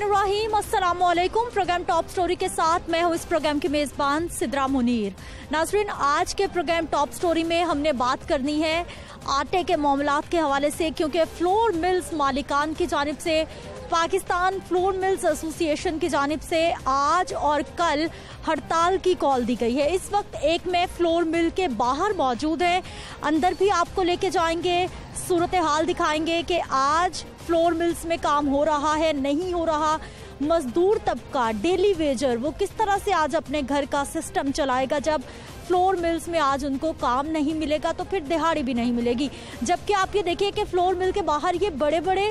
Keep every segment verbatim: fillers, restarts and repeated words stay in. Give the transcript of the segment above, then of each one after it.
रहमानुर्रहीम, अस्सलामुअलैकुम। Programme top story के साथ मैं हूँ इस प्रोग्राम की मेज़बान सिद्रा मुनीर। नाजरीन, आज के प्रोग्राम टॉप स्टोरी में हमने बात करनी है आटे के मामलात के हवाले से, क्योंकि फ्लोर मिल्स मालिकान की जानिब से पाकिस्तान फ्लोर मिल्स एसोसिएशन की जानिब से आज और कल हड़ताल की कॉल दी गई है। इस वक्त एक में फ्लोर मिल के बाहर मौजूद है, अंदर भी आपको लेके जाएंगे, सूरत हाल दिखाएंगे कि आज फ्लोर मिल्स में काम हो रहा है नहीं हो रहा, मजदूर तबका डेली वेजर वो किस तरह से आज अपने घर का सिस्टम चलाएगा। जब फ्लोर मिल्स में आज उनको काम नहीं मिलेगा तो फिर दिहाड़ी भी नहीं मिलेगी। जबकि आप ये देखिए कि फ्लोर मिल के बाहर ये बड़े बड़े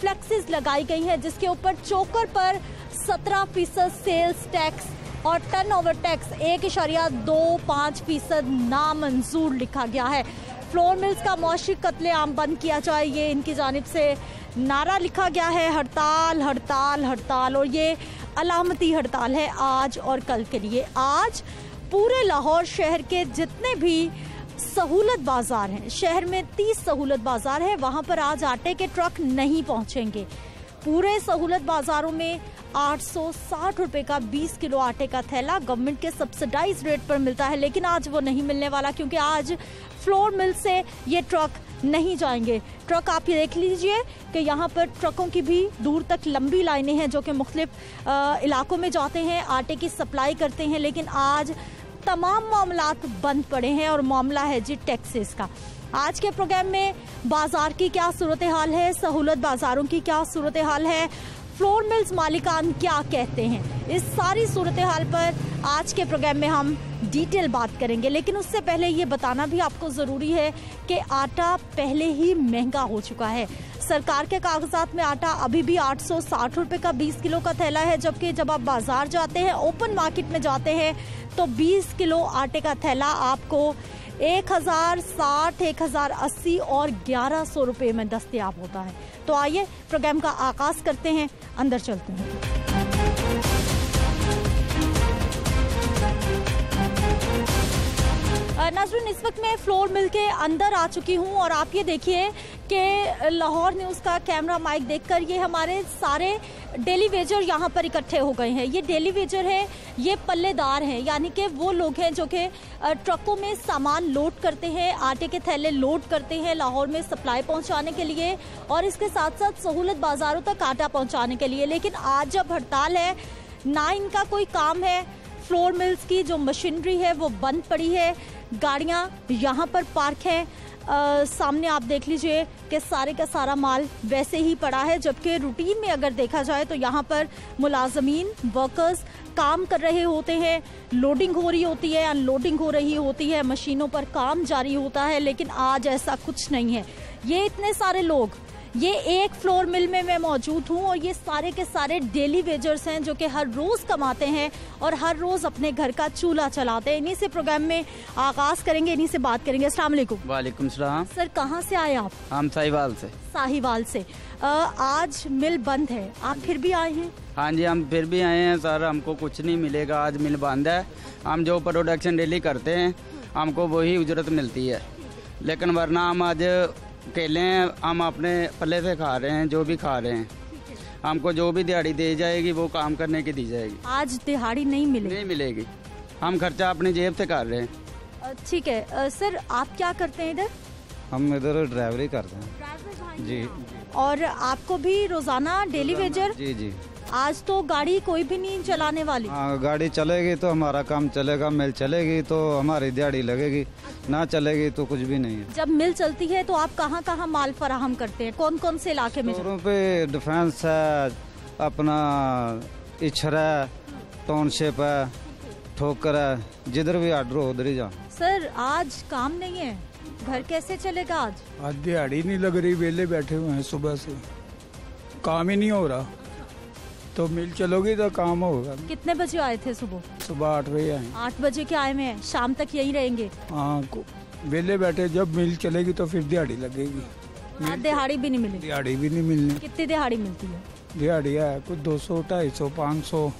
फ्लैक्सेस लगाई गई हैं जिसके ऊपर चोकर पर सत्रह फीसद सेल्स टैक्स और टर्नओवर टैक्स एक इशारिया दो पाँच फीसद नामंजूर लिखा गया है। फ्लोर मिल्स का मौशी कत्लेआम बंद किया जाए, ये इनकी जानिब से नारा लिखा गया है। हड़ताल हड़ताल हड़ताल, और ये अलामती हड़ताल है आज और कल के लिए। आज पूरे लाहौर शहर के जितने भी सहूलत बाज़ार हैं, शहर में तीस सहूलत बाज़ार हैं, वहाँ पर आज आटे के ट्रक नहीं पहुँचेंगे। पूरे सहूलत बाज़ारों में आठ सौ साठ रुपये का बीस किलो आटे का थैला गवर्नमेंट के सब्सिडाइज रेट पर मिलता है, लेकिन आज वो नहीं मिलने वाला क्योंकि आज फ्लोर मिल से ये ट्रक नहीं जाएंगे। ट्रक आप ये देख लीजिए कि यहाँ पर ट्रकों की भी दूर तक लंबी लाइनें हैं जो कि मुख्तलिफ इलाकों में जाते हैं, आटे की सप्लाई करते हैं, लेकिन आज तमाम मामलात बंद पड़े हैं। और मामला है जी टैक्सेस का। आज के प्रोग्राम में बाज़ार की क्या सूरत हाल है, सहूलत बाज़ारों की क्या सूरत हाल है, फ्लोर मिल्स मालिकान क्या कहते हैं, इस सारी सूरत हाल पर आज के प्रोग्राम में हम डिटेल बात करेंगे। लेकिन उससे पहले ये बताना भी आपको ज़रूरी है कि आटा पहले ही महंगा हो चुका है। सरकार के कागजात में आटा अभी भी आठ सौ साठ रुपये का बीस किलो का थैला है, जबकि जब आप बाज़ार जाते हैं, ओपन मार्केट में जाते हैं, तो बीस किलो आटे का थैला आपको एक हज़ार साठ एक हज़ार अस्सी और ग्यारह सौ रुपये में दस्तियाब होता है। तो आइए प्रोग्राम का आगाज़ करते हैं, अंदर चलते हैं। नाज़रीन, इस वक्त मैं फ्लोर मिल के अंदर आ चुकी हूँ और आप ये देखिए कि लाहौर न्यूज़ का कैमरा माइक देखकर ये हमारे सारे डेली वेजर यहाँ पर इकट्ठे हो गए हैं। ये डेली वेजर है, ये पल्लेदार हैं, यानी कि वो लोग हैं जो कि ट्रकों में सामान लोड करते हैं, आटे के थैले लोड करते हैं लाहौर में सप्लाई पहुँचाने के लिए और इसके साथ साथ सहूलत बाज़ारों तक आटा पहुँचाने के लिए। लेकिन आज जब हड़ताल है, ना इनका कोई काम है, फ्लोर मिल्स की जो मशीनरी है वो बंद पड़ी है, गाड़ियाँ यहाँ पर पार्क हैं, आ, सामने आप देख लीजिए कि सारे का सारा माल वैसे ही पड़ा है। जबकि रूटीन में अगर देखा जाए तो यहाँ पर मुलाजमीन वर्कर्स काम कर रहे होते हैं, लोडिंग हो रही होती है, अनलोडिंग हो रही होती है, मशीनों पर काम जारी होता है, लेकिन आज ऐसा कुछ नहीं है। ये इतने सारे लोग, ये एक फ्लोर मिल में मैं मौजूद हूँ और ये सारे के सारे डेली वेजर्स हैं जो कि हर रोज़ कमाते हैं और हर रोज़ अपने घर का चूल्हा चलाते हैं। इन्हीं से प्रोग्राम में आगाज़ करेंगे, इन्हीं से बात करेंगे। अस्सलाम वालेकुम। वालेकुम सलाम। सर, कहाँ से आए आप? हम साहिवाल से। साहिवाल से। आ, आज मिल बंद है, आप फिर भी आए हैं? हाँ जी, हम फिर भी आए हैं सर। हमको कुछ नहीं मिलेगा, आज मिल बंद है। हम जो प्रोडक्शन डेली करते हैं हमको वही उजरत मिलती है, लेकिन वरना हम आज केले हम अपने पल्ले से खा रहे हैं, जो भी खा रहे हैं। हमको जो भी दिहाड़ी दी जाएगी वो काम करने की दी जाएगी। आज दिहाड़ी नहीं मिलेगी? नहीं मिलेगी, हम खर्चा अपने जेब से कर रहे हैं। ठीक है। आ, सर, आप क्या करते हैं इधर? हम इधर ड्राइवरी करते हैं जी। और आपको भी रोजाना डेली वेजर? जी जी। आज तो गाड़ी कोई भी नहीं चलाने वाली? आ, गाड़ी चलेगी तो हमारा काम चलेगा, मिल चलेगी तो हमारी दिहाड़ी लगेगी, ना चलेगी तो कुछ भी नहीं है। जब मिल चलती है तो आप कहाँ कहाँ माल फराहम करते हैं, कौन कौन से इलाके में? शोरों पे डिफेंस है, अपना इछरा, टाउनशिप है, ठोकर है, जिधर भी ऑर्डर हो उधर ही जा। सर, आज काम नहीं है, घर कैसे चलेगा? आज आज दिहाड़ी नहीं लग रही, वेले बैठे हुए हैं, सुबह से काम ही नहीं हो रहा, तो मिल चलोगी तो काम होगा। कितने बजे आए थे? सुबह सुबह आठ बजे आए। आठ बजे के आए में, शाम तक यहीं रहेंगे? हाँ, वेले बैठे। जब मिल चलेगी तो फिर दिहाड़ी लगेगी, दिहाड़ी भी नहीं मिलेगी। दिहाड़ी भी नहीं मिलनी। कितनी दिहाड़ी मिलती है? दिहाड़ी है कुछ दो सौ ढाई सौ पाँच सौ।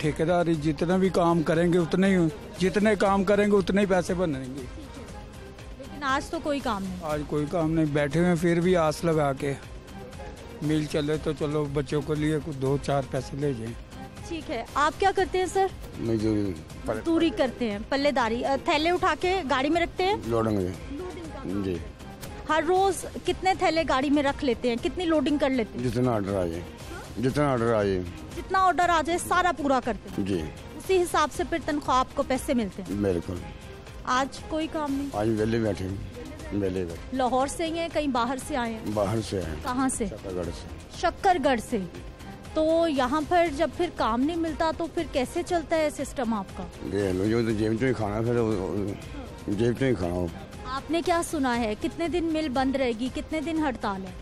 ठेकेदारी जितना भी काम करेंगे उतने ही, जितने काम करेंगे उतने ही पैसे बनेंगे। लेकिन आज तो कोई काम नहीं। आज कोई काम नहीं, बैठे हुए फिर भी आस लगा के मिल चले तो चलो बच्चों के लिए कुछ दो चार पैसे ले जाए। ठीक है, आप क्या करते हैं सर? मजदूरी मजदूरी करते हैं, पल्लेदारी। थैले उठा के गाड़ी में रखते हैं, लोडिंग में। जी। हर रोज कितने थैले गाड़ी में रख लेते हैं, कितनी लोडिंग कर लेते हैं? जितना ऑर्डर आ जाए, जितना ऑर्डर आ जाए जितना ऑर्डर आ जाए सारा पूरा करते हैं जी। उसी हिसाब से फिर तनख्वाह आपको पैसे मिलते हैं? बिल्कुल। आज कोई काम नहीं? आज वेले बैठे हैं, वेले बैठे। लाहौर से ही हैं, कहीं बाहर से आए हैं? बाहर से आए। कहाँ से? शक्करगढ़ से। शक्करगढ़ से। तो यहाँ पर जब फिर काम नहीं मिलता तो फिर कैसे चलता है सिस्टम आपका? जो तो जेब तो खाना फिर जेब तो ही खाना। आपने क्या सुना है कितने दिन मिल बंद रहेगी, कितने दिन हड़ताल है?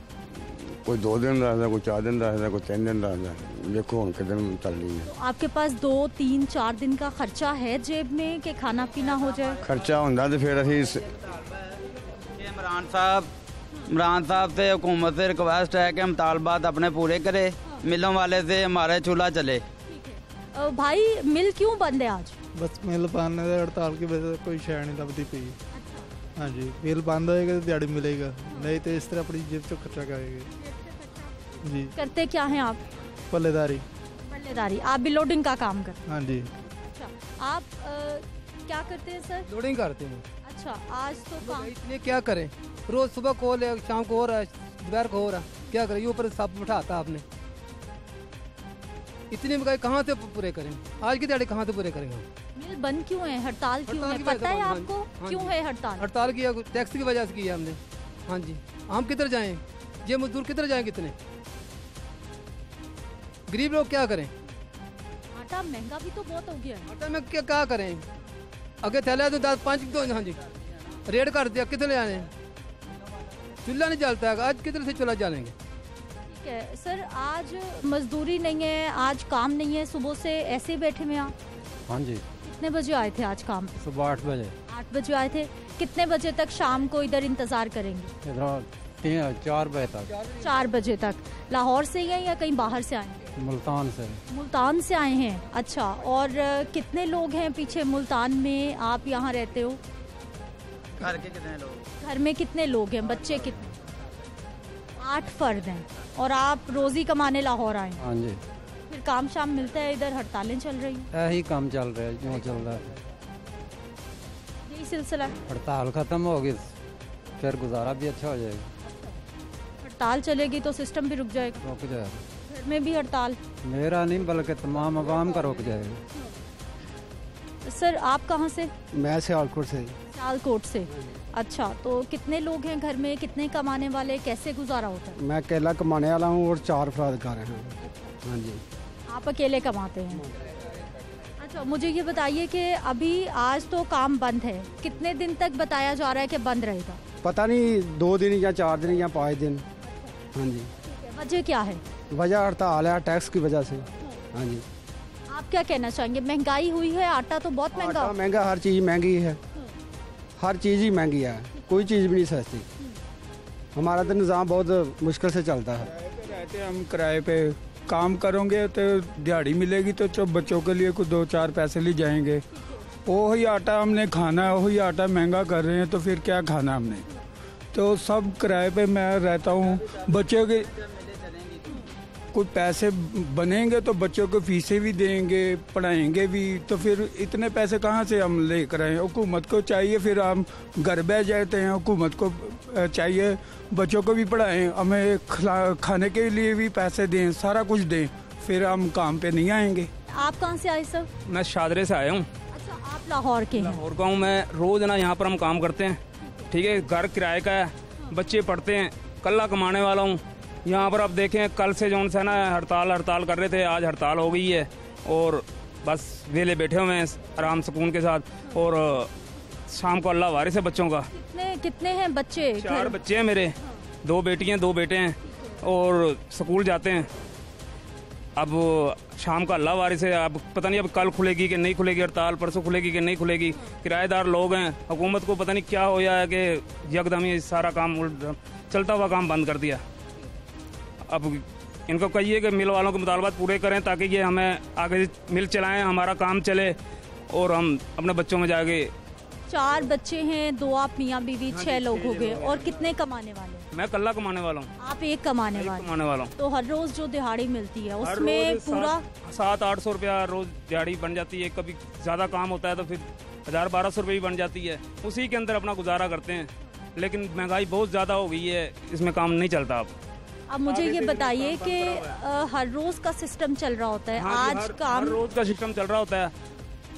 कोई दो दिन रहा था, कोई चार दिन रहा था, कोई तीन दिन रहा था। देखो उनके दिन चल रही है। तो आपके पास दो तीन चार दिन का खर्चा है जेब में कि खाना पीना हो जाए? खर्चा होता तो फिर असी इमरान साहब इमरान साहब से हुकूमत से रिक्वेस्ट है कि हम मुतालबात अपने पूरे करें, मिलों वाले से हमारे चूल्हा चले। भाई मिल क्यों बंद है आज? बस मिल बंद है हड़ताल की वजह से, कोई शह नहीं लभती पी। हाँ जी, मिल बंद होएगा तो दिहाड़ी मिलेगा, नहीं तो इस तरह अपनी जेब से खर्चा करेगा जी। करते क्या हैं आप? पल्लेदारी। पल्लेदारी। आप भी लोडिंग का काम करते हैं? हाँ जी। अच्छा, आप आ, क्या करते हैं सर? लोडिंग करते हैं। अच्छा, आज तो काम इतने क्या करें, रोज सुबह को ले शाम को हो रहा है, दोपहर को हो रहा है, क्या करें? ये ऊपर सब उठाता आपने, इतनी महंगाई कहाँ से पूरे करें? आज की दिहाड़ी कहाँ से पूरे करेंगे? मिल बंद क्यों है, हड़ताल क्यों है, पता है आपको क्यों है हड़ताल? हड़ताल किया टैक्स की वजह से किया हमने। हाँ जी, हम किधर जाए, ये मजदूर किधर जाए? कितने गरीब लोग क्या करें? आटा महंगा भी तो बहुत हो गया है। आटा में क्या क्या करें? अगर थैला तो दस पाँच दो। हाँ जी, रेट कर दिया, कितने ले आने? चूल्हा नहीं जलता है, आज कितने से चूल्हा जलेंगे? ठीक है सर, आज मजदूरी नहीं है, आज काम नहीं है, सुबह से ऐसे ही बैठे में आप? हाँ जी। कितने बजे आए थे आज काम? सुबह आठ बजे। आठ बजे आए थे, कितने बजे तक शाम को इधर इंतजार करेंगे? तीन चार बजे तक। चार बजे तक। लाहौर से ही है या कहीं बाहर से आए? मुल्तान से। मुल्तान से आए हैं। अच्छा, और कितने लोग हैं पीछे मुल्तान में? आप यहाँ रहते हो, घर के कितने लोग? घर में कितने लोग हैं, बच्चे कितने? आठ फर्द हैं। और आप रोजी कमाने लाहौर आए? हाँ जी। फिर काम शाम मिलता है? इधर हड़तालें चल रही हैं, यही काम चल रहा है जो चल रहा है, यही सिलसिला। हड़ताल खत्म होगी फिर गुजारा भी अच्छा हो जाएगा। हड़ताल चलेगी तो सिस्टम भी रुक जाएगा। रुक जाएगा में भी हड़ताल? मेरा नहीं बल्कि तमाम अवाम का रोक जाएगा। सर आप कहाँ से? मैं सियालकोट से। सियालकोट से। अच्छा, तो कितने लोग हैं घर में, कितने कमाने वाले, कैसे गुजारा होता है? मैं अकेला कमाने वाला हूँ और चार फराद कर रहे हैं। हाँ जी। आप अकेले कमाते हैं? अच्छा, मुझे ये बताइए कि अभी आज तो काम बंद है, कितने दिन तक बताया जा रहा है कि बंद रहेगा? पता नहीं, दो दिन या चार दिन या पाँच दिन। हाँ जी। वजह क्या है? वजह हड़ताल है, टैक्स की वजह से। हाँ जी। आप क्या कहना चाहेंगे? महंगाई हुई है, आटा तो बहुत महंगा है। महंगा, हर चीज़ महंगी है, हर चीज़ ही महंगी है, कोई चीज़ भी नहीं सस्ती। हमारा तो निज़ाम बहुत मुश्किल से चलता है। किराए पे रहते हैं हम, किराए पे काम करोगे तो दिहाड़ी मिलेगी तो चुप बच्चों के लिए कुछ दो चार पैसे ले जाएंगे। वही आटा हमने खाना है, वही आटा महंगा कर रहे हैं, तो फिर क्या खाना हमने? तो सब किराए पर मैं रहता हूँ, बच्चों के कुछ पैसे बनेंगे तो बच्चों को फीसें भी देंगे, पढ़ाएंगे भी, तो फिर इतने पैसे कहाँ से हम लेकर आए? हुकूमत को चाहिए, फिर हम घर बैठ जाते हैं। हुकूमत को चाहिए बच्चों को भी पढ़ाएं, हमें खाने के लिए भी पैसे दें, सारा कुछ दें, फिर हम काम पे नहीं आएंगे। आप कहाँ से आए सर? मैं शादरे से आया हूँ। अच्छा, आप लाहौर के? लाहौर का हूँ मैं। रोज ना यहाँ पर हम काम करते हैं, ठीक है, घर किराए का है, बच्चे पढ़ते हैं, कल्ला कमाने वाला हूँ। यहाँ पर आप देखें, कल से जो है ना हड़ताल हड़ताल कर रहे थे, आज हड़ताल हो गई है और बस वेले बैठे हुए हैं आराम सुकून के साथ। और शाम को अल्लाह वारिस है बच्चों का। कितने कितने हैं बच्चे? चार बच्चे हैं मेरे, दो बेटियाँ दो बेटे हैं और स्कूल जाते हैं। अब शाम का अल्लाह वारिस है, अब पता नहीं अब कल खुलेगी कि नहीं खुलेगी हड़ताल, परसों खुलेगी कि नहीं खुलेगी। किराएदार लोग हैं, हुकूमत को पता नहीं क्या हो गया है कि यकदम ही सारा काम, चलता हुआ काम बंद कर दिया। अब इनको कहिए कि मिल वालों के मुतालबात पूरे करें ताकि ये हमें आगे मिल चलाएं, हमारा काम चले और हम अपने बच्चों में जाके चार बच्चे हैं, दो आप मियाँ बीवी, छह लोग हो गए। और कितने कमाने वाले? मैं कल्ला कमाने वाला हूँ। आप एक कमाने वाले कमाने वाला हूँ। तो हर रोज जो दिहाड़ी मिलती है उसमें पूरा सात आठ सौ रुपया रोज दिहाड़ी बन जाती है। कभी ज्यादा काम होता है तो फिर हजार बारह सौ रुपये भी बन जाती है। उसी के अंदर अपना गुजारा करते हैं। लेकिन महंगाई बहुत ज्यादा हो गई है, इसमें काम नहीं चलता। अब अब मुझे ये बताइए कि हर रोज का सिस्टम चल रहा होता है। हाँ, आज हर, काम हर रोज का सिस्टम चल रहा होता है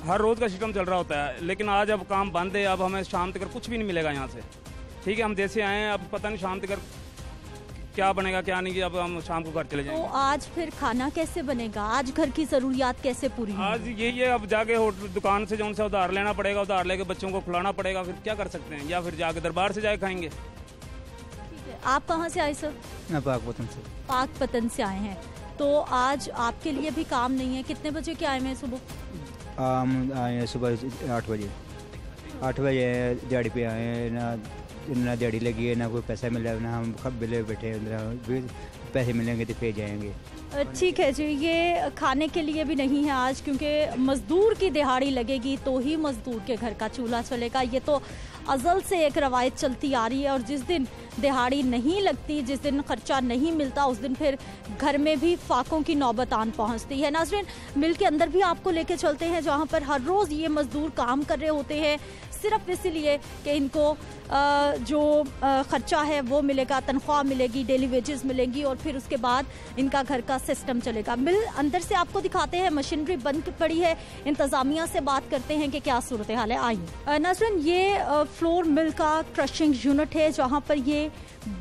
हर रोज का सिस्टम चल रहा होता है लेकिन आज अब काम बंद है। अब हमें शाम तक कुछ भी नहीं मिलेगा यहाँ से। ठीक है, हम जैसे आए हैं, अब पता नहीं शाम तक क्या बनेगा क्या नहीं। अब हम शाम को घर चले जाएंगे। तो आज फिर खाना कैसे बनेगा? आज घर की जरूरियात कैसे पूरी? आज यही है, अब जाके होटल दुकान से जो उनसे उधार लेना पड़ेगा, उधार लेके बच्चों को खिलाना पड़ेगा। फिर क्या कर सकते हैं, या फिर जाके दरबार से जाके खाएंगे। ठीक है, आप कहाँ से आए सर? मैं पाक पतन से पाक पतन से आए हैं। तो आज आपके लिए भी काम नहीं है। कितने बजे के आए हैं? सुबह आए हैं, सुबह आठ बजे आठ बजे दिहाड़ी पे आए हैं। ना ना दिहाड़ी लगी है, ना कोई पैसा मिल रहा है, ना हम खब बिले बैठे हैं। पैसे मिलेंगे तो फिर जाएंगे। ठीक है जी, ये खाने के लिए भी नहीं है आज, क्योंकि मजदूर की दिहाड़ी लगेगी तो ही मजदूर के घर का चूल्हा चलेगा। ये तो अज़ल से एक रवायत चलती आ रही है। और जिस दिन दिहाड़ी नहीं लगती, जिस दिन खर्चा नहीं मिलता, उस दिन फिर घर में भी फाकों की नौबत आन पहुंचती है। नाज़रीन, मिल के अंदर भी आपको लेके चलते हैं, जहां पर हर रोज़ ये मज़दूर काम कर रहे होते हैं, सिर्फ इसीलिए कि इनको जो ख़र्चा है वो मिलेगा, तनख्वाह मिलेगी, डेली वेजेस मिलेंगी, और फिर उसके बाद इनका घर का सिस्टम चलेगा। मिल अंदर से आपको दिखाते हैं, मशीनरी बंद पड़ी है। इंतज़ामिया से बात करते हैं कि क्या सूरत हाल है। आई नाज़रीन, ये फ्लोर मिल का क्रशिंग यूनिट है, जहाँ पर ये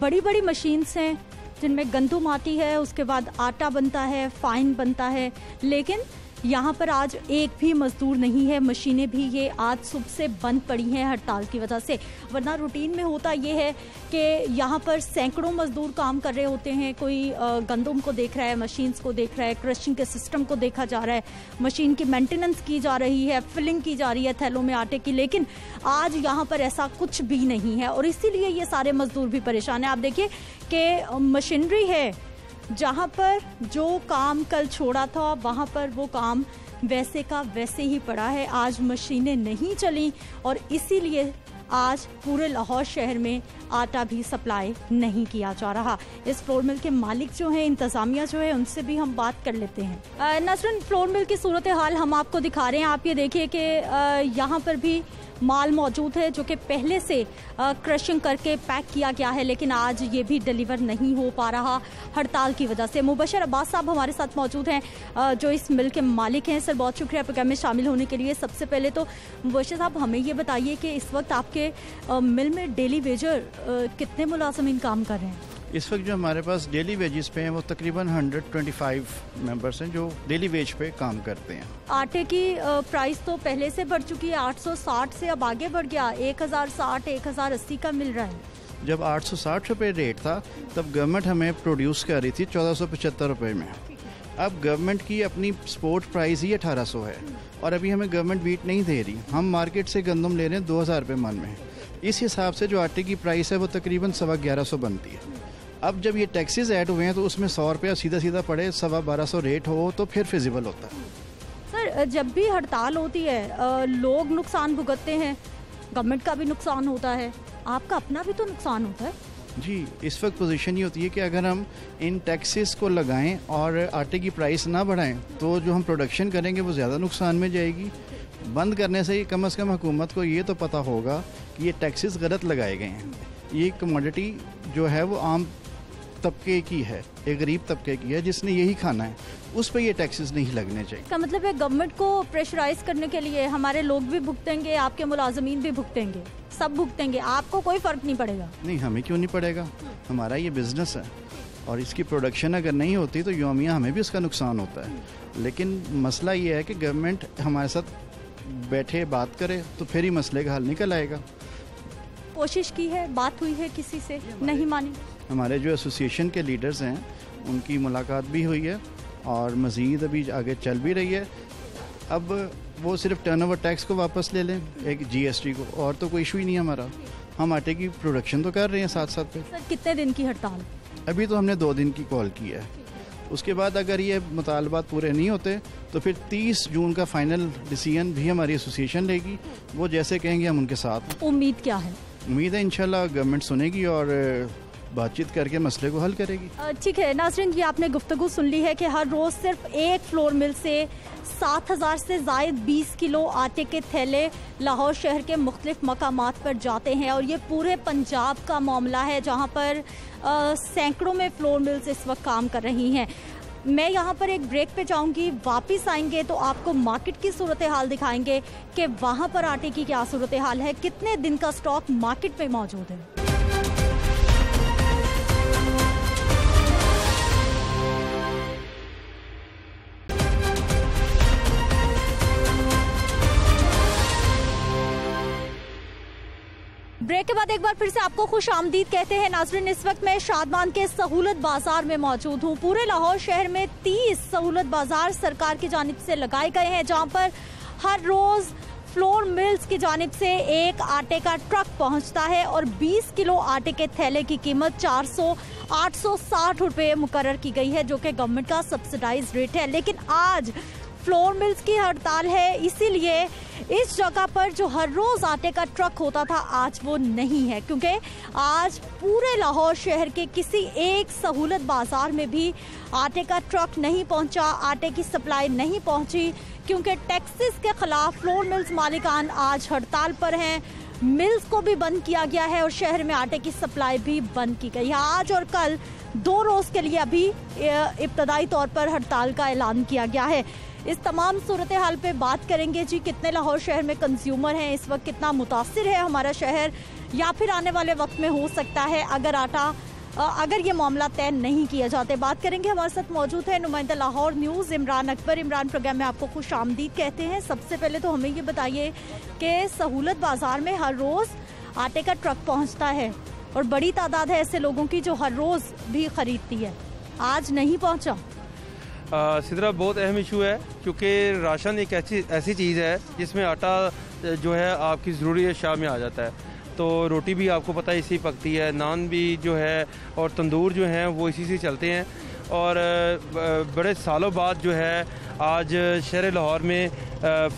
बड़ी बड़ी मशीन्स हैं जिनमें गंदम आती है, उसके बाद आटा बनता है, फाइन बनता है। लेकिन यहाँ पर आज एक भी मजदूर नहीं है। मशीनें भी ये आज सुबह से बंद पड़ी हैं हड़ताल की वजह से, वरना रूटीन में होता ये है कि यहाँ पर सैकड़ों मजदूर काम कर रहे होते हैं। कोई गंदम को देख रहा है, मशीन्स को देख रहा है, क्रशिंग के सिस्टम को देखा जा रहा है, मशीन की मेंटेनेंस की जा रही है, फिलिंग की जा रही है थैलों में आटे की। लेकिन आज यहाँ पर ऐसा कुछ भी नहीं है, और इसीलिए ये सारे मजदूर भी परेशान हैं। आप देखिए कि मशीनरी है, जहाँ पर जो काम कल छोड़ा था वहाँ पर वो काम वैसे का वैसे ही पड़ा है। आज मशीनें नहीं चली, और इसीलिए आज पूरे लाहौर शहर में आटा भी सप्लाई नहीं किया जा रहा। इस फ्लोर मिल के मालिक जो हैं, इंतज़ामिया जो है, उनसे भी हम बात कर लेते हैं। नाज़रीन, फ्लोर मिल की सूरत हाल हम आपको दिखा रहे हैं। आप ये देखिए कि यहाँ पर भी माल मौजूद है जो कि पहले से क्रशिंग करके पैक किया गया है, लेकिन आज ये भी डिलीवर नहीं हो पा रहा हड़ताल की वजह से। मुबशर अब्बास साहब हमारे साथ मौजूद हैं, जो इस मिल के मालिक हैं। सर, बहुत शुक्रिया प्रोग्राम में शामिल होने के लिए। सबसे पहले तो मुबशर साहब, हमें ये बताइए कि इस वक्त आपके मिल में डेली वेजर कितने मुलाजमीन काम कर रहे हैं? इस वक्त जो हमारे पास डेली वेजेस पे हैं वो तकरीबन एक सौ पच्चीस मेंबर्स हैं जो डेली वेज पे काम करते हैं। आटे की प्राइस तो पहले से बढ़ चुकी है, आठ सौ साठ से अब आगे बढ़ गया, एक हज़ार साठ एक हज़ार अस्सी का मिल रहा है। जब आठ सौ साठ रुपए रेट था तब गवर्नमेंट हमें प्रोड्यूस कर रही थी चौदह सौ पचहत्तर रुपए में। अब गवर्नमेंट की अपनी स्पोर्ट प्राइस ही अठारह सौ है, और अभी हमें गवर्नमेंट बीट नहीं दे रही। हम मार्केट से गंदम ले रहे हैं दो हज़ार रुपये मन में। इस हिसाब से जो आटे की प्राइस है वो तकरीबन सवा ग्यारह सौ बनती है। अब जब ये टैक्सेस ऐड हुए हैं तो उसमें सौ रुपया सीधा सीधा पड़े, सवा बारह सौ रेट हो तो फिर फिजिबल होता है। सर, जब भी हड़ताल होती है लोग नुकसान भुगतते हैं, गवर्नमेंट का भी नुकसान होता है, आपका अपना भी तो नुकसान होता है। जी, इस वक्त पोजीशन ये होती है कि अगर हम इन टैक्सेस को लगाएं और आटे की प्राइस ना बढ़ाएं तो जो हम प्रोडक्शन करेंगे वो ज़्यादा नुकसान में जाएगी। बंद करने से कम अज़ कम हुकूमत को ये तो पता होगा कि ये टैक्सेस गलत लगाए गए हैं। ये कमोडिटी जो है वो आम तबके की है, एक गरीब तबके की है, जिसने यही खाना है, उस पर ये टैक्सेस नहीं लगने चाहिए। इसका मतलब है गवर्नमेंट को प्रेशराइज करने के लिए हमारे लोग भी भुगतेंगे, आपके मुलाजमीन भी भुगतेंगे, सब भुगतेंगे, आपको कोई फर्क नहीं पड़ेगा। नहीं, हमें क्यों नहीं पड़ेगा, हमारा ये बिजनेस है, और इसकी प्रोडक्शन अगर नहीं होती तो योमिया हमें भी इसका नुकसान होता है। लेकिन मसला ये है कि गवर्नमेंट हमारे साथ बैठे बात करे तो फिर ही मसले का हल निकल आएगा। कोशिश की है, बात हुई है, किसी से नहीं माने। हमारे जो एसोसिएशन के लीडर्स हैं उनकी मुलाकात भी हुई है, और मज़ीद अभी आगे चल भी रही है। अब वो सिर्फ टर्नओवर टैक्स को वापस ले लें, एक जीएसटी को, और तो कोई इशू ही नहीं है हमारा। हम आटे की प्रोडक्शन तो कर रहे हैं साथ साथ पे। सर, कितने दिन की हड़ताल? अभी तो हमने दो दिन की कॉल की है, उसके बाद अगर ये मुतालबात पूरे नहीं होते तो फिर तीस जून का फाइनल डिसीजन भी हमारी एसोसिएशन लेगी, वो जैसे कहेंगे हम उनके साथ। उम्मीद क्या है? उम्मीद है इंशाल्लाह गवर्नमेंट सुनेगी और बातचीत करके मसले को हल करेगी। ठीक है नाज़रीन, ये आपने गुफ्तगू सुन ली है कि हर रोज़ सिर्फ एक फ्लोर मिल से सात हज़ार से ज़ायद बीस किलो आटे के थैले लाहौर शहर के मुख्तलिफ मकामात पर जाते हैं और ये पूरे पंजाब का मामला है जहाँ पर सैकड़ों में फ्लोर मिल्स इस वक्त काम कर रही हैं। मैं यहाँ पर एक ब्रेक पे जाऊँगी, वापस आएंगे तो आपको मार्केट की सूरत हाल दिखाएंगे कि वहाँ पर आटे की क्या सूरत हाल है, कितने दिन का स्टॉक मार्केट में मौजूद है। ब्रेक के बाद एक बार फिर से आपको खुश आमदीद कहते हैं नाज़रीन। इस वक्त मैं शादमान के सहूलत बाज़ार में मौजूद हूँ। पूरे लाहौर शहर में तीस सहूलत बाज़ार सरकार की जानिब से लगाए गए हैं जहाँ पर हर रोज़ फ्लोर मिल्स की जानिब से एक आटे का ट्रक पहुँचता है और बीस किलो आटे के थैले की कीमत चार सौ आठ सौ साठ रुपये मुकर्रर की गई है जो कि गवर्नमेंट का सब्सिडाइज रेट है। लेकिन आज फ्लोर मिल्स की हड़ताल है, इसीलिए इस जगह पर जो हर रोज़ आटे का ट्रक होता था आज वो नहीं है, क्योंकि आज पूरे लाहौर शहर के किसी एक सहूलत बाज़ार में भी आटे का ट्रक नहीं पहुंचा, आटे की सप्लाई नहीं पहुंची, क्योंकि टैक्सेस के ख़िलाफ़ फ्लोर मिल्स मालिकान आज हड़ताल पर हैं। मिल्स को भी बंद किया गया है और शहर में आटे की सप्लाई भी बंद की गई है। आज और कल दो रोज़ के लिए अभी इब्तदाई तौर पर हड़ताल का ऐलान किया गया है। इस तमाम सूरत हाल पे बात करेंगे जी, कितने लाहौर शहर में कंज्यूमर हैं, इस वक्त कितना मुतासिर है हमारा शहर या फिर आने वाले वक्त में हो सकता है अगर आटा अगर ये मामला तय नहीं किया जाते। बात करेंगे, हमारे साथ मौजूद है नुमाइंदा लाहौर न्यूज़ इमरान अकबर। इमरान, प्रोग्राम में आपको खुश आमदीद कहते हैं। सबसे पहले तो हमें ये बताइए कि सहूलत बाज़ार में हर रोज़ आटे का ट्रक पहुँचता है और बड़ी तादाद है ऐसे लोगों की जो हर रोज़ भी ख़रीदती है, आज नहीं पहुँचा। सिदरा, बहुत अहम इशू है क्योंकि राशन एक ऐसी ऐसी चीज़ है जिसमें आटा जो है आपकी ज़रूरी अशिया में आ जाता है, तो रोटी भी आपको पता है इसी पकती है, नान भी जो है और तंदूर जो हैं वो इसी से चलते हैं। और बड़े सालों बाद जो है आज शहर लाहौर में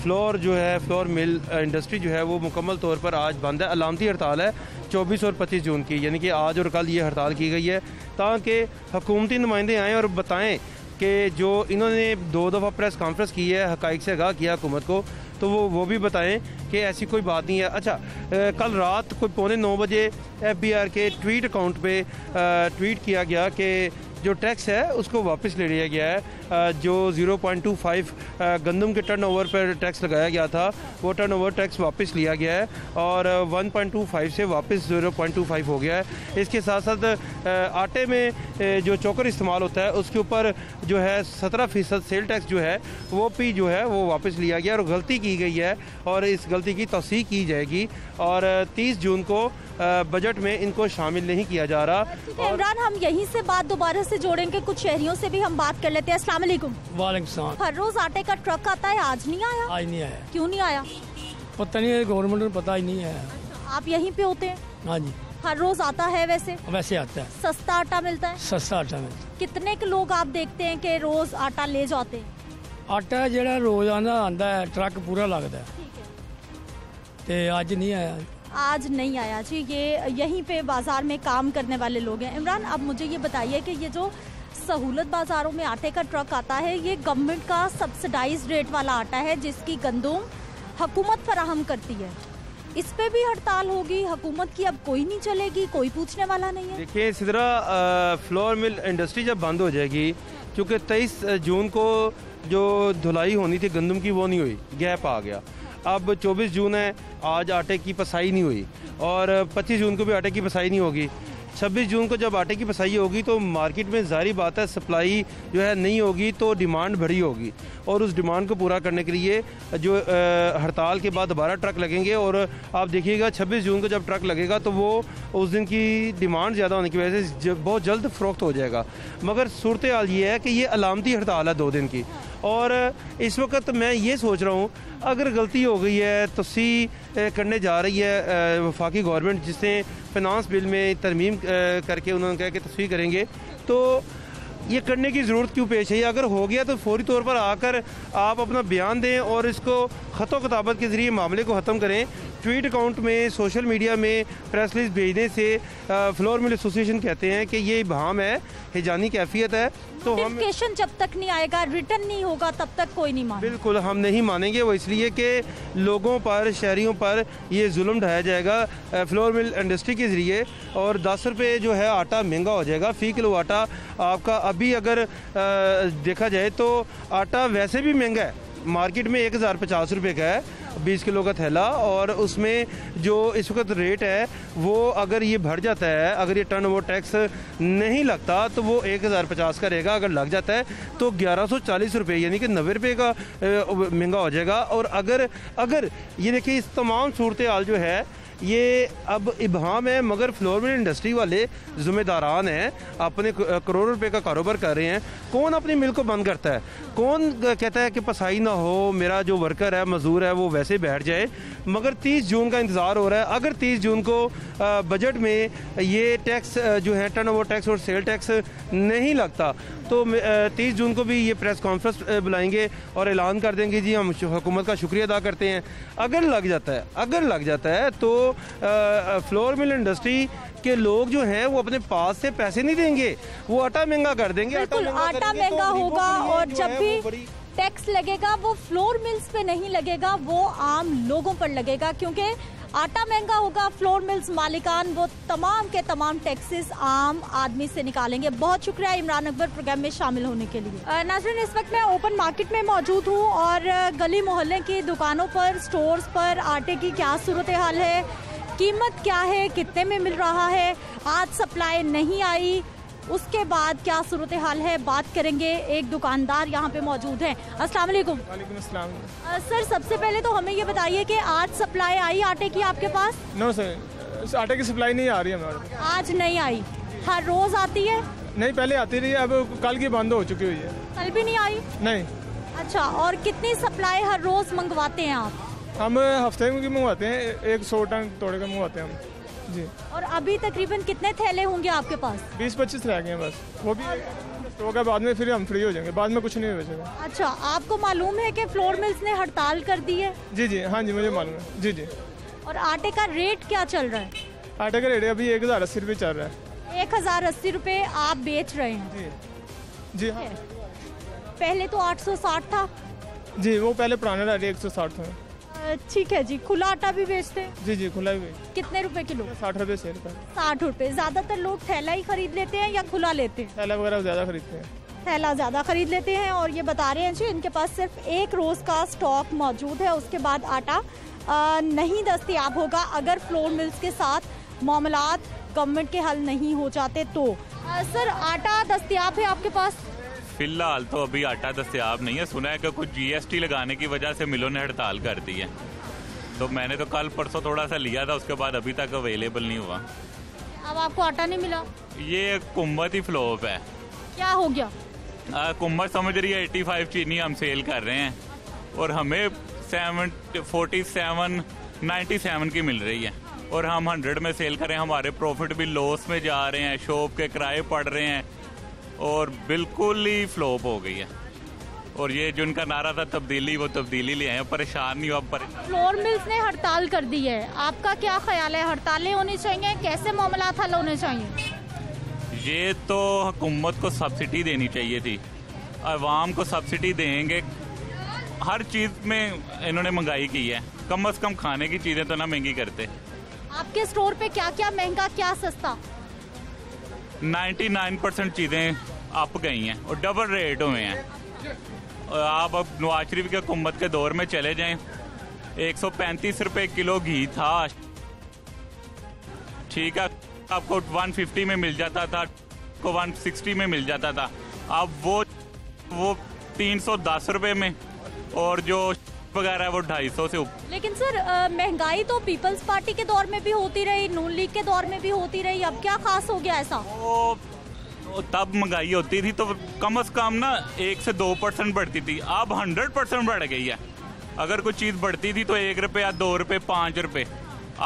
फ्लोर जो है फ्लोर मिल इंडस्ट्री जो है वो मुकम्मल तौर पर आज बंद है। अलामती हड़ताल है चौबीस और पच्चीस जून की, यानी कि आज और कल ये हड़ताल की गई है ताकि हुकूमती नुमाइंदे आएँ और बताएँ कि जो इन्होंने दो दफ़ा प्रेस कॉन्फ्रेंस की है, हक़ाइक़ से आगाह किया हुकूमत को, तो वो वो भी बताएं कि ऐसी कोई बात नहीं है। अच्छा, ए, कल रात कोई पौने नौ बजे एफ बी आर के ट्वीट अकाउंट पे आ, ट्वीट किया गया कि जो टैक्स है उसको वापस ले लिया गया है। जो ज़ीरो पॉइंट टू फाइव गंदम के टर्नओवर पर टैक्स लगाया गया था वो टर्नओवर टैक्स वापस लिया गया है और वन पॉइंट टू फाइव से वापस ज़ीरो पॉइंट टू फाइव हो गया है। इसके साथ साथ आटे में जो चोकर इस्तेमाल होता है उसके ऊपर जो है सत्रह फ़ीसद सेल टैक्स जो है वो भी जो है वो वापस लिया गया और गलती की गई है और इस गलती की तौसीह की जाएगी और तीस जून को बजट में इनको शामिल नहीं किया जा रहा। इमरान, हम यहीं से बात दोबारा से जोड़ेंगे, कुछ शहरियों से भी हम बात कर लेते हैं। अस्सलाम वालेकुम। वालेकुम सलाम। हर रोज आटे का ट्रक आता है, आज नहीं आया? आज नहीं आया। क्यों नहीं आया? पता नहीं है, गवर्नमेंट को पता ही नहीं है। अच्छा, आप यहीं पे होते हैं? हाँ जी, हर रोज आता है। वैसे वैसे आता है, सस्ता आटा मिलता है। सस्ता आटा मिलता है। कितने के लोग आप देखते हैं कि रोज आटा ले जाते हैं? आटा जो रोजाना आता है ट्रक पूरा लगता है, आज नहीं आया। आज नहीं आया जी। ये यहीं पे बाज़ार में काम करने वाले लोग हैं। इमरान, अब मुझे ये बताइए कि ये जो सहूलत बाज़ारों में आटे का ट्रक आता है ये गवर्नमेंट का सब्सिडाइज रेट वाला आटा है जिसकी गंदम हुकूमत फराहम करती है, इस पे भी हड़ताल होगी? हुकूमत की अब कोई नहीं चलेगी, कोई पूछने वाला नहीं है? देखिए सिदरा, फ्लोर मिल इंडस्ट्री जब बंद हो जाएगी, क्योंकि तेईस जून को जो धुलाई होनी थी गंदम की वो नहीं हुई, गैप आ गया। अब चौबीस जून है, आज आटे की पसाई नहीं हुई और पच्चीस जून को भी आटे की पसाई नहीं होगी। छब्बीस जून को जब आटे की पसाई होगी तो मार्केट में जारी बात है सप्लाई जो है नहीं होगी, तो डिमांड भरी होगी और उस डिमांड को पूरा करने के लिए जो हड़ताल के बाद दोबारा ट्रक लगेंगे। और आप देखिएगा छब्बीस जून को जब ट्रक लगेगा तो वो उस दिन की डिमांड ज़्यादा होने की वजह से बहुत जल्द फरोख्त हो जाएगा। मगर सूरत हाल ये है कि ये अलामती हड़ताल है दो दिन की और इस वक्त मैं ये सोच रहा हूँ अगर गलती हो गई है तो सी करने जा रही है वफाकी गवर्नमेंट, जिसने फिनांस बिल में तरमीम करके उन्होंने कहा कि तस्वीर करेंगे, तो ये करने की ज़रूरत क्यों पेश है? अगर हो गया तो फौरी तौर पर आकर आप अपना बयान दें और इसको ख़त किताबत के ज़रिए मामले को ख़त्म करें। ट्वीट अकाउंट में, सोशल मीडिया में प्रेस रिलीज भेजने से फ्लोर मिल एसोसिएशन कहते हैं कि ये भाम है, हिजानी कैफियत है। तो हम जब तक नहीं आएगा, रिटर्न नहीं होगा, तब तक कोई नहीं मानेगा। बिल्कुल हम नहीं मानेंगे। वो इसलिए कि लोगों पर, शहरियों पर ये जुल्म ढाया जाएगा फ्लोर मिल इंडस्ट्री के ज़रिए और दस रुपये जो है आटा महंगा हो जाएगा फ़ी किलो आटा आपका। अभी अगर देखा जाए तो आटा वैसे भी महंगा है, मार्केट में एक हज़ार पचास रुपये का है बीस किलो का थैला, और उसमें जो इस वक्त रेट है वो अगर ये भर जाता है, अगर ये टर्न ओवर टैक्स नहीं लगता तो वो एक हज़ार पचास का रहेगा, अगर लग जाता है तो ग्यारह सौ चालीस रुपये यानी कि नब्बे रुपये का महंगा हो जाएगा। और अगर अगर ये देखिए इस तमाम सूरत हाल जो है ये अब इबहाम है, मगर फ्लोर मिल इंडस्ट्री वाले ज़िम्मेदारान हैं, अपने करोड़ों रुपए का कारोबार कर रहे हैं। कौन अपनी मिल को बंद करता है? कौन कहता है कि पसाई ना हो, मेरा जो वर्कर है, मजदूर है, वो वैसे बैठ जाए? मगर तीस जून का इंतज़ार हो रहा है। अगर तीस जून को बजट में ये टैक्स जो है टर्न ओवर टैक्स और सेल टैक्स नहीं लगता तो तीस जून को भी ये प्रेस कॉन्फ्रेंस बुलाएंगे और ऐलान कर देंगे जी हम हुकूमत का शुक्रिया अदा करते हैं। अगर लग जाता है, अगर लग जाता है तो फ्लोर मिल इंडस्ट्री के लोग जो हैं वो अपने पास से पैसे नहीं देंगे, वो आटा महंगा कर देंगे। बिल्कुल आटा महंगा तो होगा और जब भी टैक्स लगेगा वो फ्लोर मिल्स पे नहीं लगेगा, वो आम लोगों पर लगेगा, क्योंकि आटा महंगा होगा, फ्लोर मिल्स मालिकान वो तमाम के तमाम टैक्सेस आम आदमी से निकालेंगे। बहुत शुक्रिया इमरान अकबर प्रोग्राम में शामिल होने के लिए। नाज़रीन, इस वक्त मैं ओपन मार्केट में मौजूद हूँ और गली मोहल्ले की दुकानों पर, स्टोर्स पर आटे की क्या सूरत हाल है, कीमत क्या है, कितने में मिल रहा है, आज सप्लाई नहीं आई उसके बाद क्या सूरत हाल है, बात करेंगे। एक दुकानदार यहाँ पे मौजूद हैं। अस्सलाम वालेकुम। वालेकुम अस्सलाम। सर सबसे पहले तो हमें ये बताइए कि आज सप्लाई आई आटे की आपके पास? नो सर, आटे की सप्लाई नहीं आ रही हमारे। आज नहीं आई, हर रोज आती है? नहीं, पहले आती रही, अब कल की बंद हो चुकी हुई है। कल भी नहीं आई? नहीं। अच्छा, और कितनी सप्लाई हर रोज मंगवाते हैं आप? हम हफ्ते में मंगवाते हैं, एक सौ टन तोड़े का मंगवाते हैं हम जी। और अभी तकरीबन कितने थैले होंगे आपके पास? बीस पच्चीस रह गए बस, वो भी तो होगा बाद में, फिर हम फ्री हो जाएंगे, बाद में कुछ नहीं बचेगा। अच्छा, आपको मालूम है कि फ्लोर मिल्स ने हड़ताल कर दी है? जी जी हाँ जी, मुझे मालूम है जी जी। और आटे का रेट क्या चल रहा है? आटे का रेट अभी एक हज़ार अस्सी रुपये चल रहा है। एक हज़ार अस्सी रुपये आप बेच रहे हैं? जी जी हाँ। पहले तो आठ सौ साठ था जी, वो पहले पुराना रहा, एक सौ साठ था। ठीक है जी। खुला आटा भी बेचते हैं? जी जी खुला भी। कितने रुपए किलो? साठ रुपए सेल का। साठ रुपए। ज्यादातर लोग थैला ही खरीद लेते हैं या खुला लेते हैं? थैला वगैरह ज्यादा खरीदते हैं। थैला ज्यादा खरीद लेते हैं। और ये बता रहे हैं जी इनके पास सिर्फ एक रोज का स्टॉक मौजूद है, उसके बाद आटा आ, नहीं दस्तियाब होगा अगर फ्लोर मिल्स के साथ मामलात गवर्नमेंट के हल नहीं हो जाते तो। आ, सर आटा दस्तियाब है आपके पास? फिलहाल तो अभी आटा दस्तियाब नहीं है। सुना है कि कुछ जीएसटी लगाने की वजह से मिलों ने हड़ताल कर दी है, तो मैंने तो कल परसों थोड़ा सा लिया था, उसके बाद अभी तक अवेलेबल नहीं हुआ। अब आपको आटा नहीं मिला? ये कुम्मत ही फ्लॉप है। क्या हो गया? कुम्मत समझ रही है पचासी चीनी हम सेल कर रहे हैं और हमें सत्तर सैंतालीस सत्तानवे की मिल रही है, और हम सौ में सेल करें, हमारे प्रॉफिट भी लॉस में जा रहे हैं, शॉप के किराए पड़ रहे हैं और बिल्कुल ही फ्लॉप हो गई है। और ये जो उनका नारा था तब्दीली, वो तब्दीली ले आए हैं, परेशान नहीं हो आप। फ्लोर मिल्स ने हड़ताल कर दी है, आपका क्या ख्याल है? हड़तालें होनी चाहिए? कैसे मामला हल होने चाहिए? ये तो हुकूमत को सब्सिडी देनी चाहिए थी, आवाम को सब्सिडी देंगे। हर चीज़ में इन्होंने महंगाई की है, कम अज़ कम खाने की चीज़ें तो ना महंगी करते। आपके स्टोर पर क्या क्या महंगा, क्या सस्ता? निन्यानवे परसेंट चीज़ें अप गई हैं और डबल रेट हुए हैं। आप अब नवाज शरीफ के हुकूमत के दौर में चले जाएं, एक सौ पैंतीस रुपये किलो घी था, ठीक है, आपको एक सौ पचास में मिल जाता था, को एक सौ साठ में मिल जाता था, अब वो वो तीन सौ दस रुपये में, और जो वगैरह वो ढाई सौ से ऊपर। लेकिन सर महंगाई तो पीपल्स पार्टी के दौर में भी होती रही, नून लीग के दौर में भी होती रही, अब क्या खास हो गया ऐसा? वो तब महंगाई होती थी तो कम से कम ना एक से दो परसेंट बढ़ती थी, अब हंड्रेड परसेंट बढ़ गई है। अगर कोई चीज़ बढ़ती थी तो एक रुपये या दो रुपये पाँच रुपये,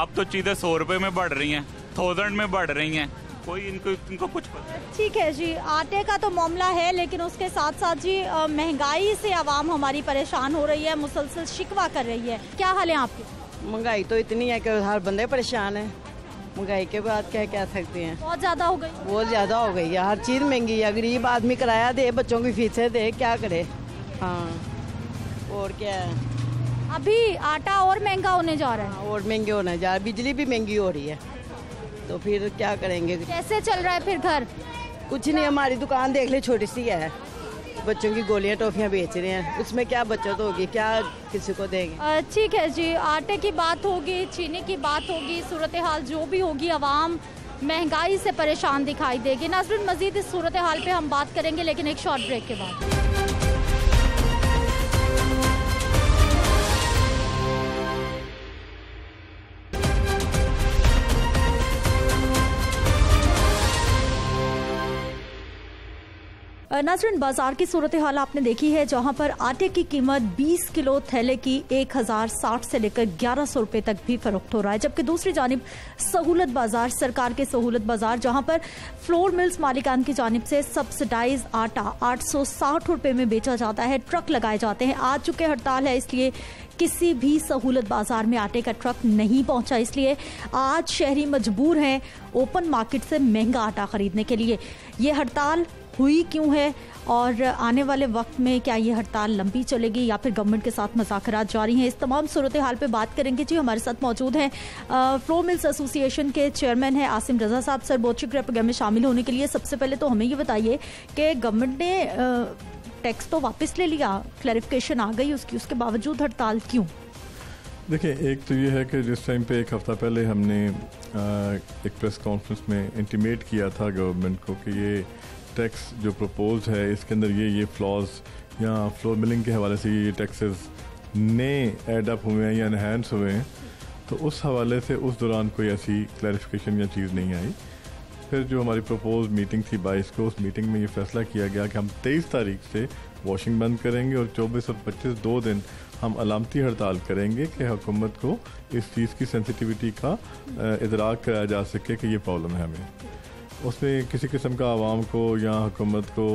अब तो चीज़ें सौ रुपये में बढ़ रही हैं, थाउजेंड में बढ़ रही हैं, कोई इनको इनको कुछ पता। ठीक है जी, आटे का तो मामला है, लेकिन उसके साथ साथ जी महंगाई से आवाम हमारी परेशान हो रही है, मुसलसल शिकवा कर रही है, क्या हाल है आपके? महंगाई तो इतनी है कि हर बंदे परेशान है, महंगाई के बाद क्या कह सकते हैं, बहुत ज्यादा हो गई, बहुत ज्यादा हो गई है, हर चीज महंगी है, गरीब आदमी किराया दे, बच्चों की फीसें दे, क्या करे। हाँ और क्या है, अभी आटा और महंगा होने जा रहा है, और महंगे होने जा रहा है, बिजली भी महंगी हो रही है, तो फिर क्या करेंगे, कैसे चल रहा है फिर घर? कुछ नहीं, हमारी दुकान देख ले, छोटी सी है, बच्चों की गोलियां टॉफियां बेच रहे हैं, उसमें क्या बचत होगी, क्या किसी को देंगे। ठीक है जी, आटे की बात होगी, चीनी की बात होगी, सूरत हाल जो भी होगी, आवाम महंगाई से परेशान दिखाई देगी। नाज़रीन, मज़ीद इस सूरत हाल पे हम बात करेंगे, लेकिन एक शॉर्ट ब्रेक के बाद। नाज़रीन, बाजार की सूरत हाल आपने देखी है, जहां पर आटे की कीमत बीस किलो थैले की एक हज़ार साठ से लेकर ग्यारह सौ रुपये तक भी फरोख्त हो रहा है। जबकि दूसरी जानिब सहूलत बाजार, सरकार के सहूलत बाजार, जहां पर फ्लोर मिल्स मालिकान की जानिब से सब्सिडाइज आटा आठ सौ साठ रुपये में बेचा जाता है, ट्रक लगाए जाते हैं। आज चूँकि हड़ताल है, इसलिए किसी भी सहूलत बाजार में आटे का ट्रक नहीं पहुंचा, इसलिए आज शहरी मजबूर हैं ओपन मार्केट से महंगा आटा खरीदने के लिए। ये हड़ताल हुई क्यों है और आने वाले वक्त में क्या ये हड़ताल लंबी चलेगी या फिर गवर्नमेंट के साथ मुज़ाकरात जारी हैं, इस तमाम सूरत हाल पे बात करेंगे जी। हमारे साथ मौजूद हैं फ्लोर मिल्स एसोसिएशन के चेयरमैन हैं आसिम रजा साहब। सर, बहुत शुक्रिया प्रोग्राम में शामिल होने के लिए। सबसे पहले तो हमें ये बताइए कि गवर्नमेंट ने आ, टैक्स तो वापस ले लिया, क्लैरिफिकेशन आ गई उसकी, उसके बावजूद हड़ताल क्यों? देखिए, एक तो ये है कि जिस टाइम पे एक हफ़्ता पहले हमने एक प्रेस कॉन्फ्रेंस में इंटीमेट किया था गवर्नमेंट को कि ये टैक्स जो प्रपोज है इसके अंदर ये ये फ्लॉज या फ्लोर मिलिंग के हवाले से ये टैक्सेस नए एड अप हुए हैं या इनहेंस हुए हैं, तो उस हवाले से उस दौरान कोई ऐसी क्लैरिफिकेशन या चीज़ नहीं आई। फिर जो हमारी प्रपोज मीटिंग थी बाईस को, उस मीटिंग में ये फैसला किया गया कि हम तेईस तारीख से वॉशिंग बंद करेंगे और चौबीस और पच्चीस दो दिन हम अलामती हड़ताल करेंगे कि हुकूमत को इस चीज़ की सेंसिटिविटी का इदराक कराया जा सके कि ये प्रॉब्लम है हमें। उसमें किसी किस्म का आवाम को या हुकूमत को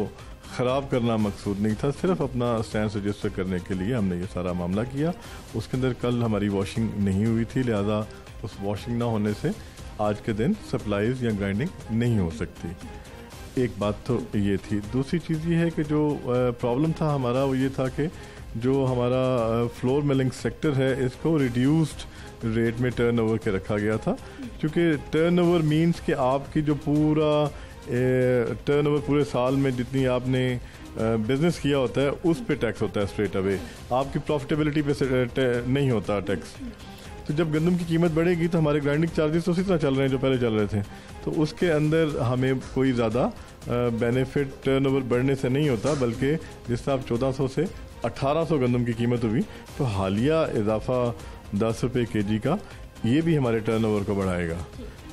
ख़राब करना मकसूद नहीं था, सिर्फ अपना स्टैंड रजिस्टर करने के लिए हमने ये सारा मामला किया। उसके अंदर कल हमारी वॉशिंग नहीं हुई थी, लिहाजा उस वॉशिंग ना होने से आज के दिन सप्लाईज या ग्राइंडिंग नहीं हो सकती। एक बात तो ये थी। दूसरी चीज़ ये है कि जो प्रॉब्लम था हमारा वो ये था कि जो हमारा फ्लोर मिलिंग सेक्टर है इसको रिड्यूस्ड रेट में टर्नओवर के रखा गया था, क्योंकि टर्नओवर मींस कि आपकी जो पूरा टर्नओवर पूरे साल में जितनी आपने बिज़नेस किया होता है उस पे टैक्स होता है स्ट्रेट अवे, आपकी प्रॉफिटेबिलिटी पे नहीं होता टैक्स। तो जब गंदम की कीमत बढ़ेगी तो हमारे ग्राइंडिंग चार्जेस तो उसी तरह चल रहे हैं जो पहले चल रहे थे, तो उसके अंदर हमें कोई ज़्यादा बेनिफिट टर्नओवर बढ़ने से नहीं होता, बल्कि जिस तरह आप चौदह सौ से अठारह सौ गंदम की कीमत हुई तो हालिया इजाफा दस रुपये के जी का ये भी हमारे टर्नओवर को बढ़ाएगा।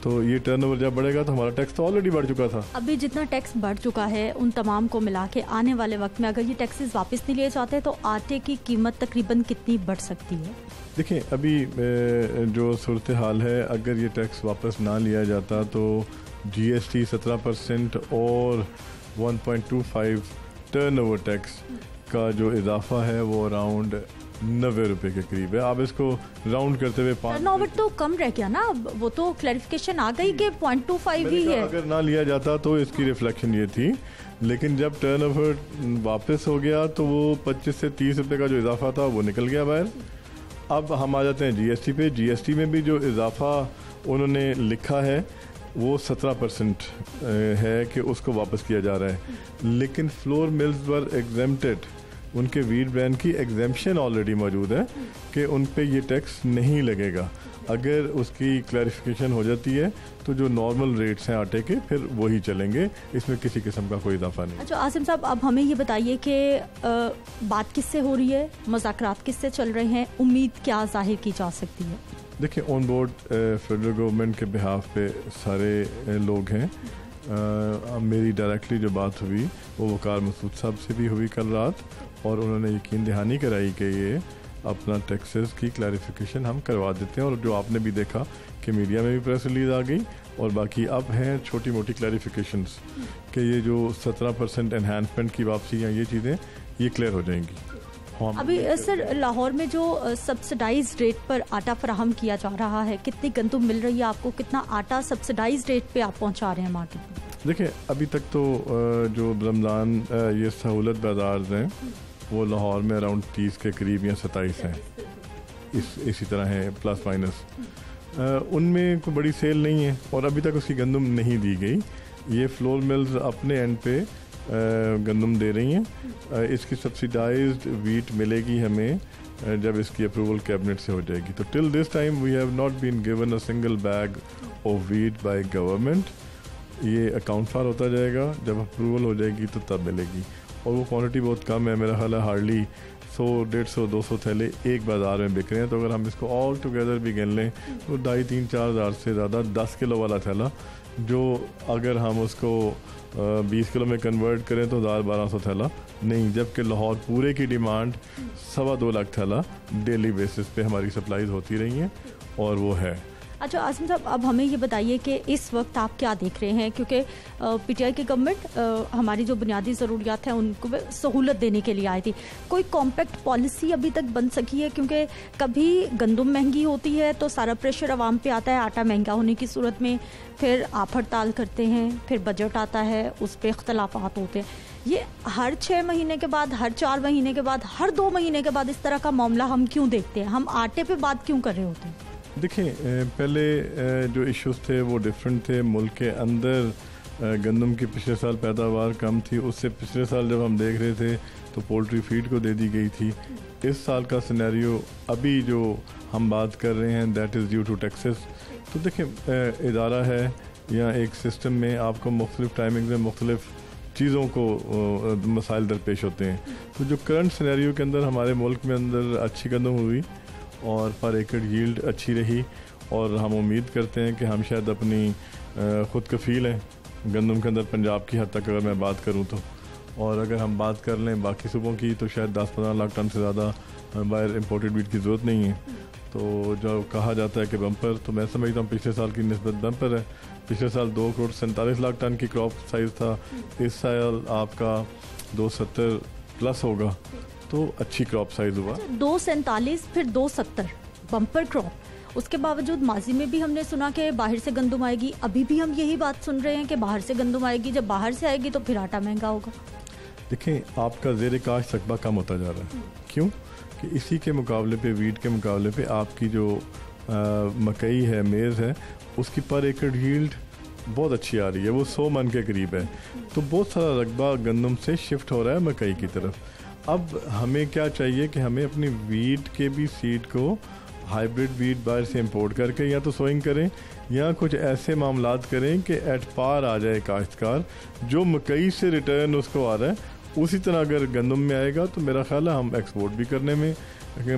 तो ये टर्नओवर जब बढ़ेगा तो हमारा टैक्स तो ऑलरेडी बढ़ चुका था। अभी जितना टैक्स बढ़ चुका है उन तमाम को मिला के आने वाले वक्त में अगर ये टैक्सेस वापस नहीं लिए जाते तो आटे की कीमत तकरीबन कितनी बढ़ सकती है? देखिए, अभी जो सूरत हाल है, अगर ये टैक्स वापस ना लिया जाता तो जी एस टी सत्रह परसेंट और one point two five turnover tax का जो इजाफा है वो अराउंड नब्बे रुपए के करीब है। आप इसको राउंड करते हुए टर्नओवर तो कम रह गया ना, वो तो क्लैरिफिकेशन आ गई कि पॉइंट टू फाइव ही है। अगर ना लिया जाता तो इसकी रिफ्लेक्शन ये थी, लेकिन जब टर्नओवर वापस हो गया तो वो पच्चीस से तीस रुपए का जो इजाफा था वो निकल गया बाहर। अब हम आ जाते हैं जीएसटी पे। जीएसटी में भी जो इजाफा उन्होंने लिखा है वो सत्रह परसेंट है कि उसको वापस किया जा रहा है, लेकिन फ्लोर मिल्स पर एग्जेम्प्टेड, उनके वीट ब्रांड की एग्जेम्पशन ऑलरेडी मौजूद है कि उन पे ये टैक्स नहीं लगेगा। अगर उसकी क्लैरिफिकेशन हो जाती है तो जो नॉर्मल रेट्स हैं आटे के फिर वही चलेंगे, इसमें किसी किस्म का कोई इजाफा नहीं। अच्छा आसिम साहब, अब हमें ये बताइए कि बात किससे हो रही है, मुज़ाकरात किससे चल रहे हैं, उम्मीद क्या जाहिर की जा सकती है? देखिए, ऑन बोर्ड फेडरल गवर्नमेंट के बिहाफ पे सारे लोग हैं। आ, मेरी डायरेक्टली जो बात हुई वो वकार मसूद साहब से भी हुई कल रात, और उन्होंने यकीन दहानी कराई कि ये अपना टैक्सेस की क्लैरिफिकेशन हम करवा देते हैं। और जो आपने भी देखा कि मीडिया में भी प्रेस रिलीज़ आ गई और बाकी अब हैं छोटी मोटी क्लैरिफिकेशंस कि ये जो सत्रह परसेंट एनहांसमेंट की वापसी या ये चीज़ें ये क्लियर हो जाएंगी। अभी सर लाहौर में जो सब्सिडाइज रेट पर आटा फराहम किया जा रहा है, कितनी गंदुम मिल रही है आपको, कितना आटा सब्सिडाइज रेट पे आप पहुंचा रहे हैं मार्केट? देखिए अभी तक तो जो रमज़ान ये सहूलत बाजार हैं वो लाहौर में अराउंड तीस के करीब या सत्ताईस हैं, इस इसी तरह हैं प्लस माइनस, उनमें कोई बड़ी सेल नहीं है और अभी तक उसकी गंदुम नहीं दी गई। ये फ्लोर मिल्स अपने एंड पे गंदम दे रही हैं, इसकी सब्सिडाइज्ड वीट मिलेगी हमें जब इसकी अप्रूवल कैबिनेट से हो जाएगी। तो till this time we have not been given a single bag of wheat by government. ये अकाउंट फार होता जाएगा, जब अप्रूवल हो जाएगी तो तब मिलेगी और वो क्वांटिटी बहुत कम है, मेरा ख्याल है हार्डली सौ डेढ़ सौ दो सौ थैले एक बाज़ार में बिक रहे हैं। तो अगर हम इसको ऑल टुगेदर भी गिन लें तो ढाई तीन चार हज़ार से ज़्यादा दस किलो वाला थैला, जो अगर हम उसको बीस किलो में कन्वर्ट करें तो हज़ार बारह सौ थैला नहीं, जबकि लाहौर पूरे की डिमांड सवा दो लाख थैला डेली बेसिस पे हमारी सप्लाईज होती रही हैं और वो है। अच्छा आसिम साहब, अब हमें ये बताइए कि इस वक्त आप क्या देख रहे हैं, क्योंकि पीटीआई की गवर्नमेंट हमारी जो बुनियादी ज़रूरियात हैं उनको सहूलत देने के लिए आई थी, कोई कॉम्पैक्ट पॉलिसी अभी तक बन सकी है? क्योंकि कभी गंदम महंगी होती है तो सारा प्रेशर आवाम पे आता है, आटा महंगा होने की सूरत में फिर आप हड़ताल करते हैं, फिर बजट आता है उस पर इख्तलाफात होते हैं। ये हर छः महीने के बाद, हर चार महीने के बाद, हर दो महीने के बाद इस तरह का मामला हम क्यों देखते हैं? हम आटे पर बात क्यों कर रहे होते हैं? देखिए पहले जो इश्यूज थे वो डिफरेंट थे, मुल्क के अंदर गंदम की पिछले साल पैदावार कम थी, उससे पिछले साल जब हम देख रहे थे तो पोल्ट्री फीड को दे दी गई थी। इस साल का सिनेरियो अभी जो हम बात कर रहे हैं that is due to taxes. तो देखिए इदारा है या एक सिस्टम में आपको मुख्तलिफ टाइमिंग में मुख्तलिफ चीज़ों को मसाइल दरपेश होते हैं। तो जो करंट सिनेरियो के अंदर हमारे मुल्क में अंदर अच्छी गंदम हुई और पर एकड़ यील्ड अच्छी रही और हम उम्मीद करते हैं कि हम शायद अपनी ख़ुद कफ़ील हैं गंदम के अंदर पंजाब की हद तक, अगर मैं बात करूं तो, और अगर हम बात कर लें बाकी सूबों की तो शायद दस पंद्रह लाख टन से ज़्यादा बाहर इम्पोर्टेड वीट की ज़रूरत नहीं है। तो जो कहा जाता है कि बम्पर, तो मैं समझता हूँ पिछले साल की निस्बत बम्पर है। पिछले साल दो करोड़ सैंतालीस लाख टन की क्रॉप साइज़ था, इस साल आपका दो सत्तर प्लस होगा, तो अच्छी क्रॉप साइज हुआ। दो सैंतालीस फिर दो सत्तर बम्पर क्रॉप, उसके बावजूद माजी में भी हमने सुना कि बाहर से गंदम आएगी, अभी भी हम यही बात सुन रहे हैं कि बाहर से गंदम आएगी, जब बाहर से आएगी तो फिर आटा महंगा होगा। देखें आपका ज़ेर काश रकबा कम होता जा रहा है, क्यों कि इसी के मुकाबले पे, वीट के मुकाबले पे आपकी जो आ, मकई है, मेज़ है, उसकी पर एकड़ यील्ड बहुत अच्छी आ रही है, वो सौ मन के करीब है। तो बहुत सारा रकबा गंदम से शिफ्ट हो रहा है मकई की तरफ। अब हमें क्या चाहिए कि हमें अपनी वीट के भी सीड को हाइब्रिड वीट बाहर से इंपोर्ट करके या तो सोइंग करें या कुछ ऐसे मामलात करें कि एट पार आ जाए काश्तकार, जो मकई से रिटर्न उसको आ रहा है उसी तरह अगर गंदम में आएगा तो मेरा ख्याल है हम एक्सपोर्ट भी करने में,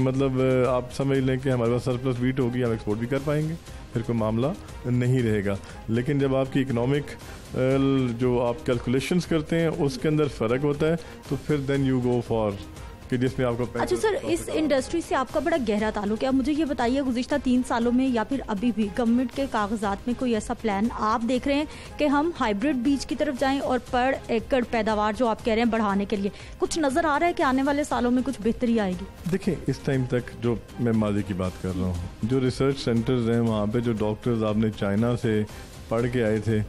मतलब आप समझ लें कि हमारे पास सरप्लस वीट होगी, हम एक्सपोर्ट भी कर पाएंगे, फिर कोई मामला नहीं रहेगा। लेकिन जब आपकी इकनॉमिक जो आप कैलकुलेशंस करते हैं उसके अंदर फ़र्क होता है तो फिर देन यू गो फॉर कि जिसमें आपको। अच्छा सर, इस इंडस्ट्री से आपका बड़ा गहरा ताल्लुक है, आप मुझे ये बताइए गुज़िश्ता तीन सालों में या फिर अभी भी गवर्नमेंट के कागजात में कोई ऐसा प्लान आप देख रहे हैं कि हम हाइब्रिड बीज की तरफ जाएं और पर एकड़ पैदावार जो आप कह रहे हैं बढ़ाने के लिए कुछ नज़र आ रहा है कि आने वाले सालों में कुछ बेहतरी आएगी? देखिए इस टाइम तक जो मैं माजी की बात कर रहा हूँ, जो रिसर्च सेंटर्स हैं वहाँ पर जो डॉक्टर्स आपने चाइना से पढ़ के आए थे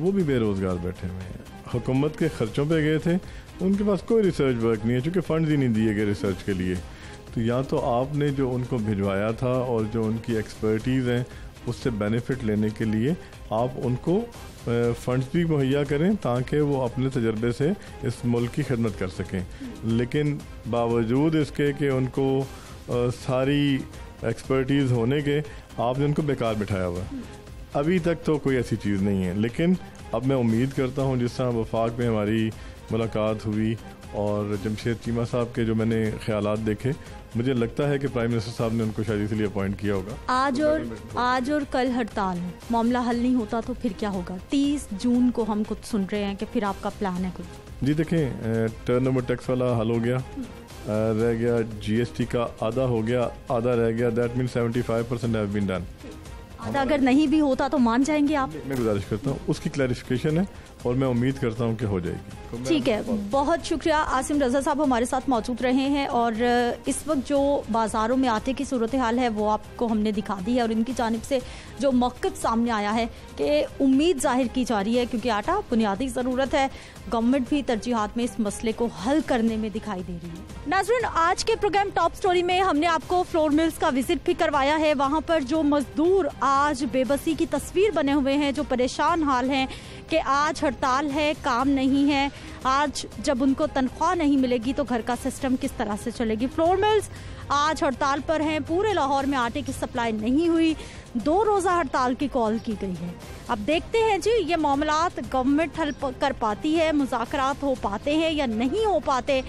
वो भी बेरोज़गार बैठे हुए हैं, हुकूमत के ख़र्चों पे गए थे, उनके पास कोई रिसर्च वर्क नहीं है क्योंकि फ़ंड्स ही नहीं दिए गए रिसर्च के लिए। तो या तो आपने जो उनको भिजवाया था और जो उनकी एक्सपर्टीज़ हैं उससे बेनिफिट लेने के लिए आप उनको फ़ंड्स भी मुहैया करें ताकि वो अपने तजर्बे से इस मुल्क की खिदमत कर सकें, लेकिन बावजूद इसके कि उनको सारी एक्सपर्टीज़ होने के आपने उनको बेकार बिठाया हुआ। अभी तक तो कोई ऐसी चीज़ नहीं है, लेकिन अब मैं उम्मीद करता हूँ जिस तरह वफाक में हमारी मुलाकात हुई और जमशेद चीमा साहब के जो मैंने ख्यालात देखे, मुझे लगता है कि प्राइम मिनिस्टर साहब ने उनको शायद इसलिए अपॉइंट किया होगा। आज और आज और कल हड़ताल है, मामला हल नहीं होता तो फिर क्या होगा? तीस जून को हम कुछ सुन रहे हैं कि फिर आपका प्लान है कुछ? जी देखें टर्नओवर टैक्स वाला हल हो गया, रह गया जी एस टी का आधा हो गया, आधा रह गया, that mean seventy five percent have been done. आधा अगर नहीं भी होता तो मान जाएंगे आप? मैं गुजारिश करता हूँ, उसकी क्लैरिफिकेशन है और मैं उम्मीद करता हूँ कि हो जाएगी। ठीक है, बहुत शुक्रिया। आसिम रज़ा साहब हमारे साथ मौजूद रहे हैं और इस वक्त जो बाज़ारों में आटे की सूरत हाल है वो आपको हमने दिखा दी है और इनकी जानिब से जो मौक़िफ़ सामने आया है कि उम्मीद ज़ाहिर की जा रही है क्योंकि आटा बुनियादी ज़रूरत है, गवर्नमेंट भी तरजीहात में इस मसले को हल करने में दिखाई दे रही है। नाज़रीन, आज के प्रोग्राम टॉप स्टोरी में हमने आपको फ्लोर मिल्स का विजिट भी करवाया है। वहाँ पर जो मजदूर आज बेबसी की तस्वीर बने हुए हैं, जो परेशान हाल हैं कि आज हड़ताल है, काम नहीं है, आज जब उनको तनख्वाह नहीं मिलेगी तो घर का सिस्टम किस तरह से चलेगी। फ्लोर मिल्स आज हड़ताल पर हैं, पूरे लाहौर में आटे की सप्लाई नहीं हुई, दो रोज़ा हड़ताल की कॉल की गई है। अब देखते हैं जी ये मामलात गवर्नमेंट हल कर पाती है, मुज़ाकरात हो पाते हैं या नहीं हो पाते।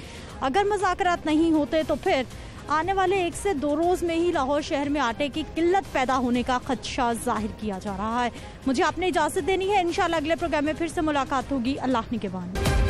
अगर मुज़ाकरात नहीं होते तो फिर आने वाले एक से दो रोज़ में ही लाहौर शहर में आटे की किल्लत पैदा होने का खदशा जाहिर किया जा रहा है। मुझे आपने इजाज़त देनी है, इंशाल्लाह अगले प्रोग्राम में फिर से मुलाकात होगी। अल्लाह निगहबान।